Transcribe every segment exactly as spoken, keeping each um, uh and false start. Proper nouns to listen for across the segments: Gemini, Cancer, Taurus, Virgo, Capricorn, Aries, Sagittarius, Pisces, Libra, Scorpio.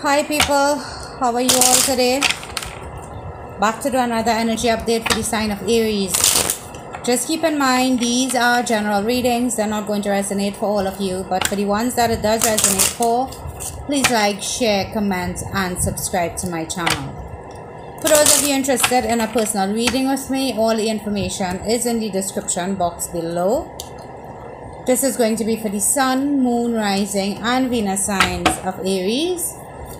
Hi people, how are you all today? Back to another energy update for the sign of Aries. Just keep in mind, these are general readings. They're not going to resonate for all of you, but for the ones that it does resonate for, please like, share, comment and subscribe to my channel. For those of you interested in a personal reading with me, all the information is in the description box below. This is going to be for the Sun, Moon, Rising and Venus signs of Aries.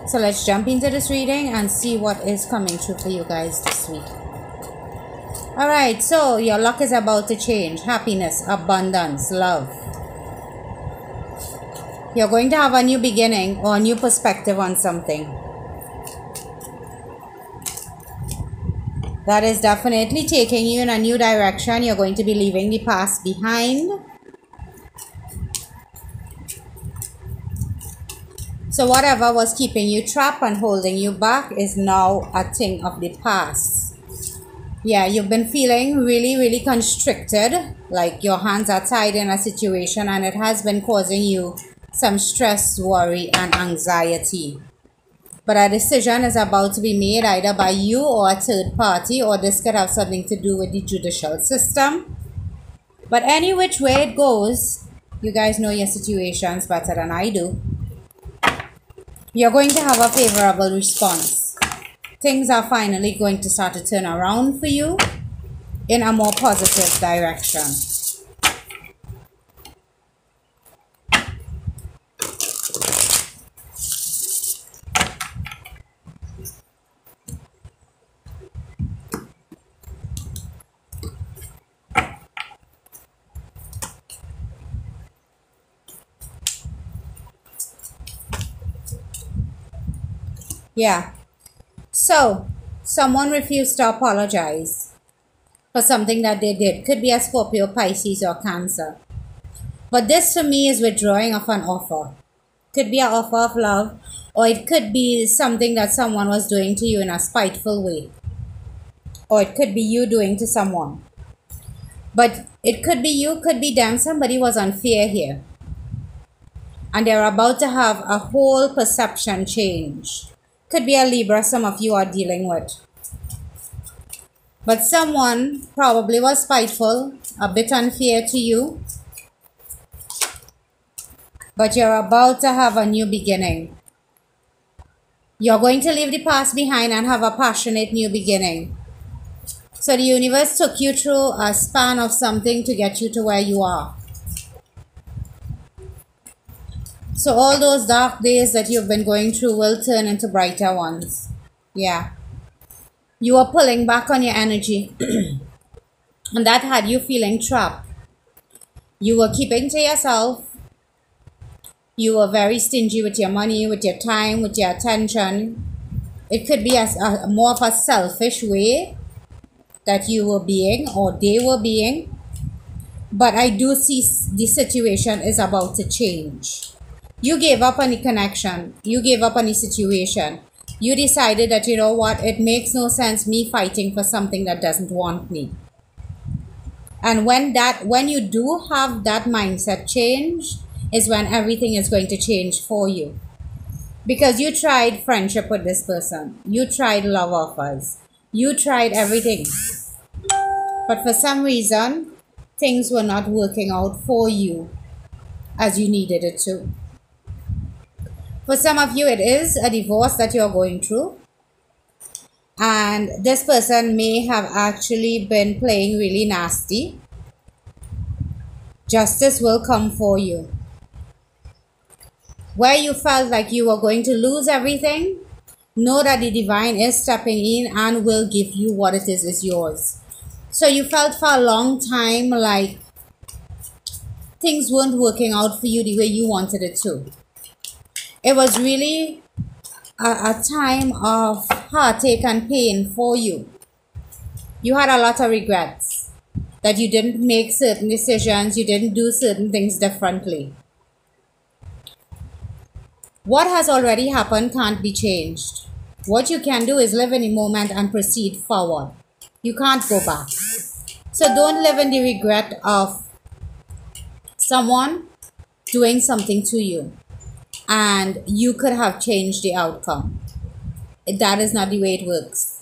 So let's jump into this reading and see what is coming true for you guys this week. Alright, so your luck is about to change. Happiness, abundance, love. You're going to have a new beginning or a new perspective on something. That is definitely taking you in a new direction. You're going to be leaving the past behind. So whatever was keeping you trapped and holding you back is now a thing of the past. Yeah, you've been feeling really, really constricted, like your hands are tied in a situation, and it has been causing you some stress, worry, and anxiety. But a decision is about to be made either by you or a third party, or this could have something to do with the judicial system. But any which way it goes, you guys know your situations better than I do. You're going to have a favorable response. Things are finally going to start to turn around for you in a more positive direction. Yeah, so someone refused to apologize for something that they did. Could be a Scorpio, Pisces or Cancer. But this to me is withdrawing of an offer. Could be an offer of love, or it could be something that someone was doing to you in a spiteful way. Or it could be you doing to someone. But it could be you, could be them. Somebody was unfair here. And they're about to have a whole perception change. Could be a Libra some of you are dealing with. But someone probably was spiteful, a bit unfair to you. But you're about to have a new beginning. You're going to leave the past behind and have a passionate new beginning. So the universe took you through a span of something to get you to where you are. So all those dark days that you've been going through will turn into brighter ones. Yeah. You are pulling back on your energy. And that had you feeling trapped. You were keeping to yourself. You were very stingy with your money, with your time, with your attention. It could be a, a, more of a selfish way that you were being or they were being. But I do see the situation is about to change. You gave up on the connection. You gave up on the situation. You decided that, you know what, it makes no sense me fighting for something that doesn't want me. And when that, when you do have that mindset change is when everything is going to change for you. Because you tried friendship with this person. You tried love offers. You tried everything. But for some reason, things were not working out for you as you needed it to. For some of you, it is a divorce that you're going through. And this person may have actually been playing really nasty. Justice will come for you. Where you felt like you were going to lose everything, know that the divine is stepping in and will give you what it is is yours. So you felt for a long time like things weren't working out for you the way you wanted it to. It was really a, a time of heartache and pain for you. You had a lot of regrets that you didn't make certain decisions, you didn't do certain things differently. What has already happened can't be changed. What you can do is live in the moment and proceed forward. You can't go back. So don't live in the regret of someone doing something to you. and you could have changed the outcome. That is not the way it works.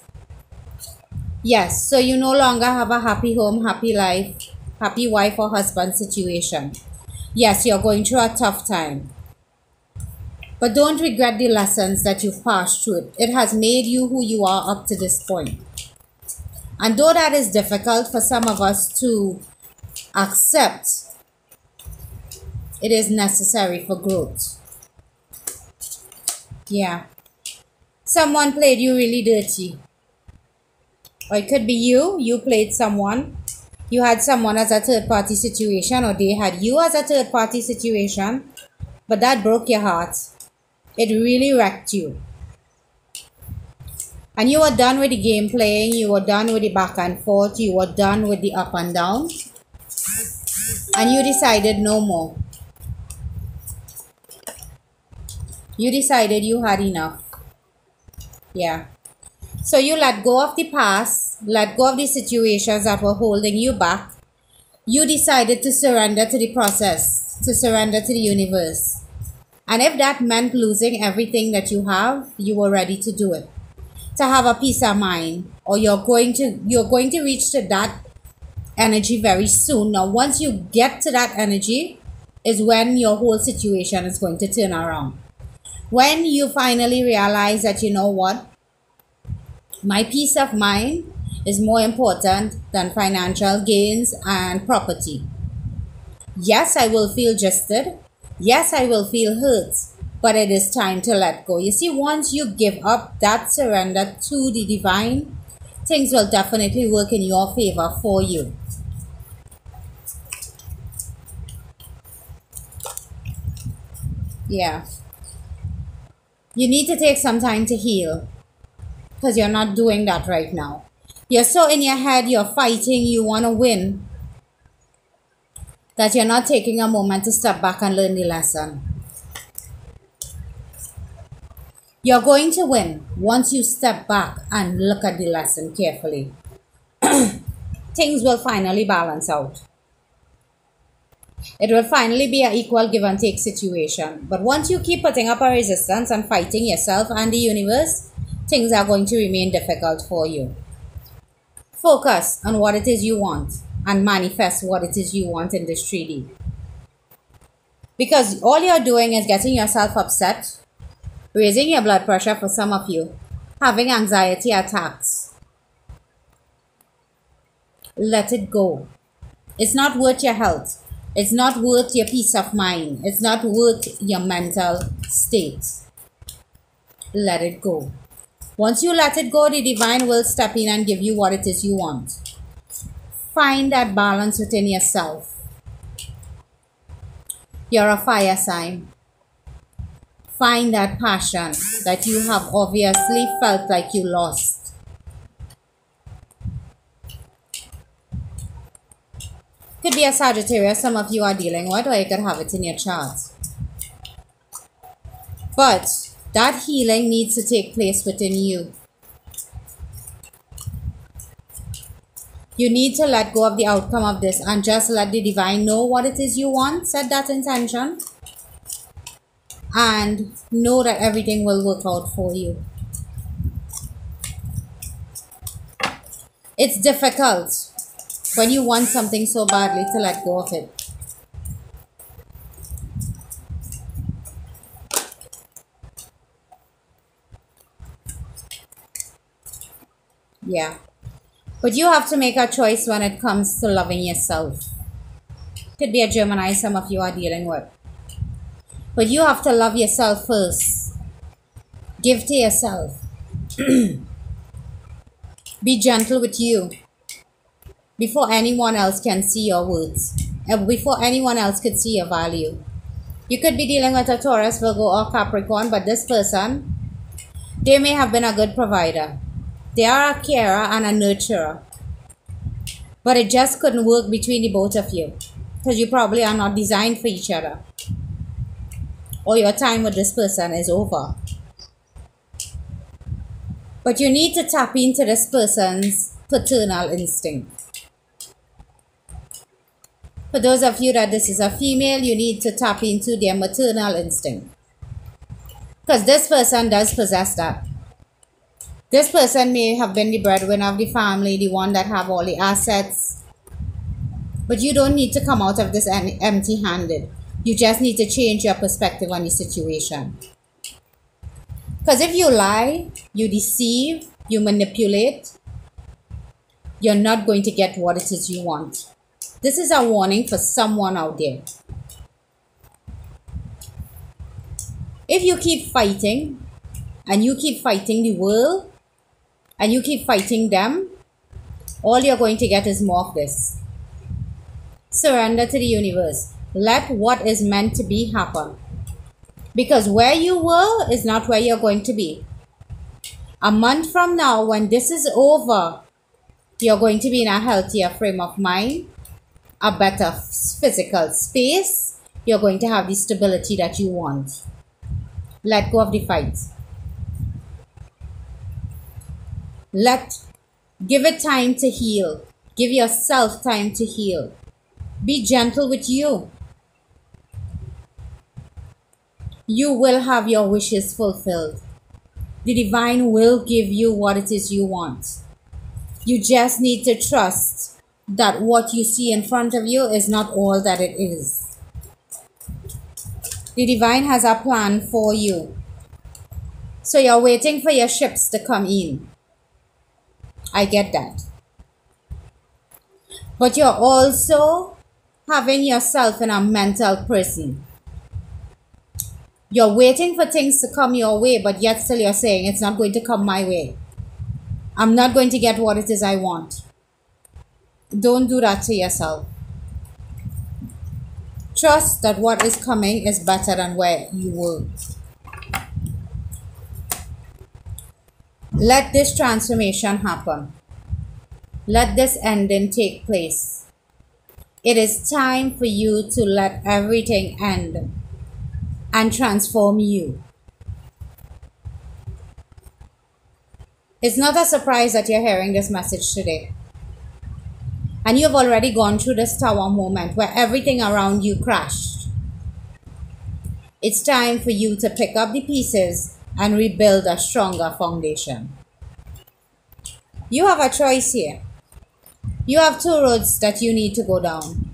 Yes, so you no longer have a happy home, happy life, happy wife or husband situation. Yes, you're going through a tough time. But don't regret the lessons that you've passed through. It has made you who you are up to this point. And though that is difficult for some of us to accept, it is necessary for growth. Yeah. Someone played you really dirty. Or it could be you. You played someone. You had someone as a third party situation, or they had you as a third party situation. But that broke your heart. It really wrecked you. And you were done with the game playing. You were done with the back and forth. You were done with the up and down. And you decided no more. You decided you had enough. Yeah. So you let go of the past. Let go of the situations that were holding you back. You decided to surrender to the process. To surrender to the universe. And if that meant losing everything that you have, you were ready to do it. To have a peace of mind. Or you're going to, you're going to reach to that energy very soon. Now once you get to that energy is when your whole situation is going to turn around. When you finally realize that, you know what, my peace of mind is more important than financial gains and property. Yes, I will feel judged. Yes, I will feel hurt, but it is time to let go. You see, once you give up that surrender to the divine, things will definitely work in your favor for you. Yeah. You need to take some time to heal because you're not doing that right now. You're so in your head, you're fighting, you want to win, that you're not taking a moment to step back and learn the lesson. You're going to win once you step back and look at the lesson carefully. Things will finally balance out. It will finally be an equal give and take situation. But once you keep putting up a resistance and fighting yourself and the universe, things are going to remain difficult for you. Focus on what it is you want and manifest what it is you want in this three D. Because all you're doing is getting yourself upset, raising your blood pressure for some of you, having anxiety attacks. Let it go. It's not worth your health. It's not worth your peace of mind. It's not worth your mental state. Let it go. Once you let it go, the divine will step in and give you what it is you want. Find that balance within yourself. You're a fire sign. Find that passion that you have obviously felt like you lost. Could be a Sagittarius some of you are dealing with, or you could have it in your chart. But that healing needs to take place within you. You need to let go of the outcome of this and just let the divine know what it is you want. Set that intention and know that everything will work out for you. It's difficult when you want something so badly to let go of it. Yeah. But you have to make a choice when it comes to loving yourself. Could be a Gemini some of you are dealing with. But you have to love yourself first. Give to yourself. Be gentle with you. Before anyone else can see your words, before anyone else could see your value. You could be dealing with a Taurus, Virgo or Capricorn, but this person, they may have been a good provider. They are a carer and a nurturer. But it just couldn't work between the both of you because you probably are not designed for each other. Or your time with this person is over. But you need to tap into this person's paternal instinct. For those of you that this is a female, you need to tap into their maternal instinct. Because this person does possess that. This person may have been the breadwinner of the family, the one that have all the assets. But you don't need to come out of this empty-handed. You just need to change your perspective on the situation. Because if you lie, you deceive, you manipulate, you're not going to get what it is you want. This is a warning for someone out there. If you keep fighting, and you keep fighting the world, and you keep fighting them, all you're going to get is more of this. Surrender to the universe. Let what is meant to be happen. Because where you were is not where you're going to be. A month from now, when this is over, you're going to be in a healthier frame of mind, a better physical space. You're going to have the stability that you want. Let go of the fight. Let, give it time to heal. Give yourself time to heal. Be gentle with you. You will have your wishes fulfilled. The divine will give you what it is you want. You just need to trust that what you see in front of you is not all that it is. The divine has a plan for you. So you're waiting for your ships to come in. I get that. But you're also having yourself in a mental prison. You're waiting for things to come your way, but yet still you're saying, it's not going to come my way. I'm not going to get what it is I want. Don't do that to yourself. Trust that what is coming is better than where you were. Let this transformation happen. Let this ending take place. It is time for you to let everything end and transform you. It's not a surprise that you're hearing this message today. And you've already gone through this tower moment where everything around you crashed. It's time for you to pick up the pieces and rebuild a stronger foundation. You have a choice here. You have two roads that you need to go down.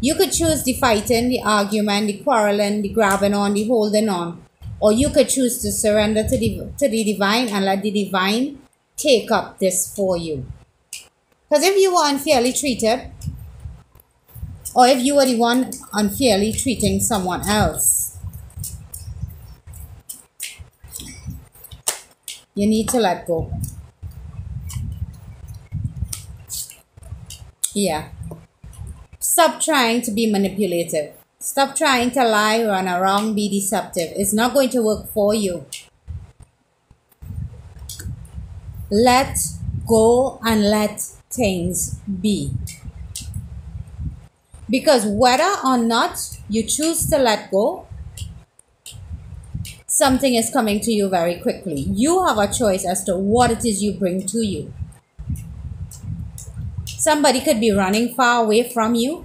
You could choose the fighting, the argument, the quarreling, the grabbing on, the holding on. Or you could choose to surrender to the, to the divine and let the divine take up this for you. Because if you were unfairly treated, or if you were the one unfairly treating someone else, you need to let go. Yeah. Stop trying to be manipulative. Stop trying to lie, run around, be deceptive. It's not going to work for you. Let go and let things be. Because whether or not you choose to let go, something is coming to you very quickly. You have a choice as to what it is you bring to you. Somebody could be running far away from you.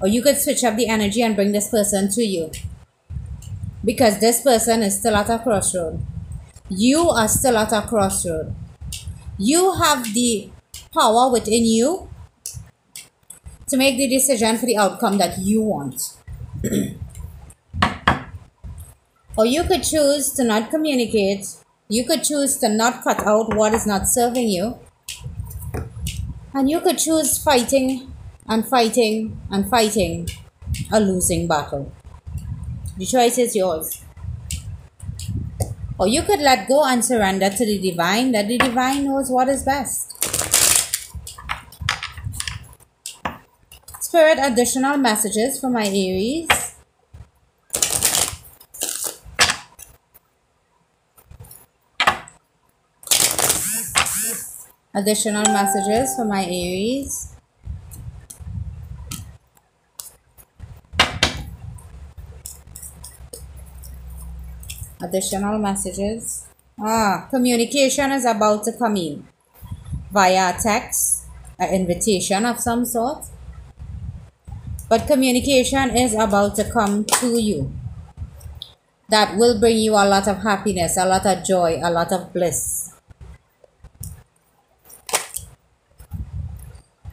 Or you could switch up the energy and bring this person to you. Because this person is still at a crossroad. You are still at a crossroad. You have the power within you to make the decision for the outcome that you want. Or you could choose to not communicate. You could choose to not cut out what is not serving you. And you could choose fighting and fighting and fighting a losing battle. The choice is yours. Or you could let go and surrender to the divine, that the divine knows what is best. Spirit, additional messages for my Aries. Additional messages for my Aries. Additional messages. Ah, communication is about to come in via text, an invitation of some sort. But communication is about to come to you. that will bring you a lot of happiness, a lot of joy, a lot of bliss.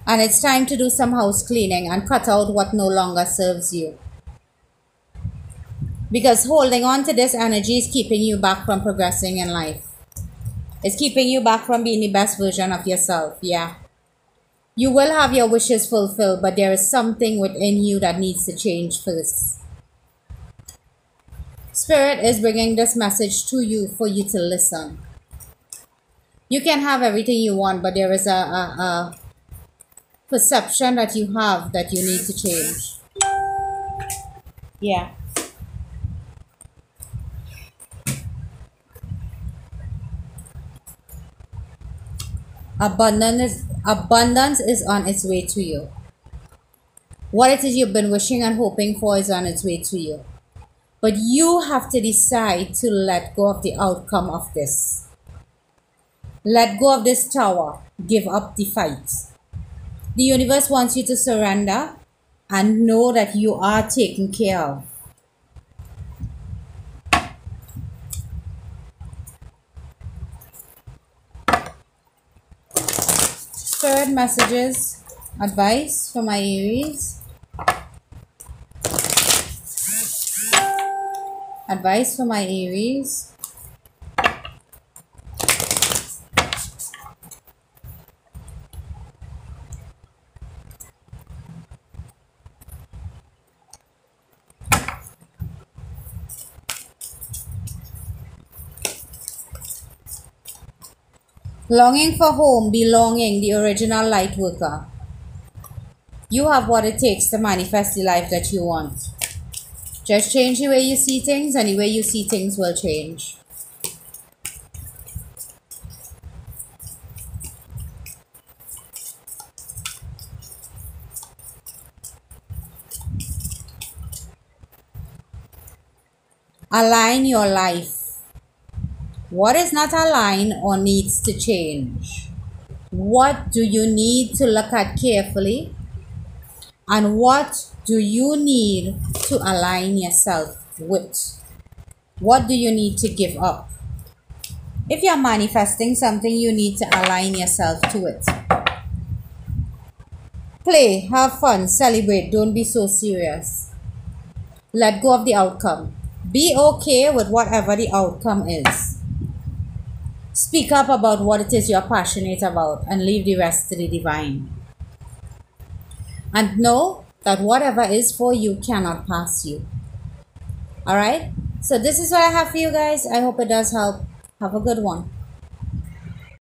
And it's time to do some house cleaning and cut out what no longer serves you. Because holding on to this energy is keeping you back from progressing in life. It's keeping you back from being the best version of yourself, yeah. You will have your wishes fulfilled, but there is something within you that needs to change first. Spirit is bringing this message to you for you to listen. You can have everything you want, but there is a, a, a perception that you have that you need to change. Yeah. Abundance is, abundance is on its way to you. What it is you've been wishing and hoping for is on its way to you. But you have to decide to let go of the outcome of this. Let go of this tower. Give up the fight. The universe wants you to surrender and know that you are taken care of. Third messages, advice for my Aries. Advice for my Aries. Longing for home, belonging, the original light worker. You have what it takes to manifest the life that you want. Just change the way you see things, and the way you see things will change. Align your life. What is not aligned or needs to change? What do you need to look at carefully? And what do you need to align yourself with? What do you need to give up? If you're manifesting something, you need to align yourself to it. Play, have fun, celebrate, don't be so serious. Let go of the outcome. Be okay with whatever the outcome is. Speak up about what it is you're passionate about and leave the rest to the divine. And know that whatever is for you cannot pass you. Alright? So this is what I have for you guys. I hope it does help. Have a good one.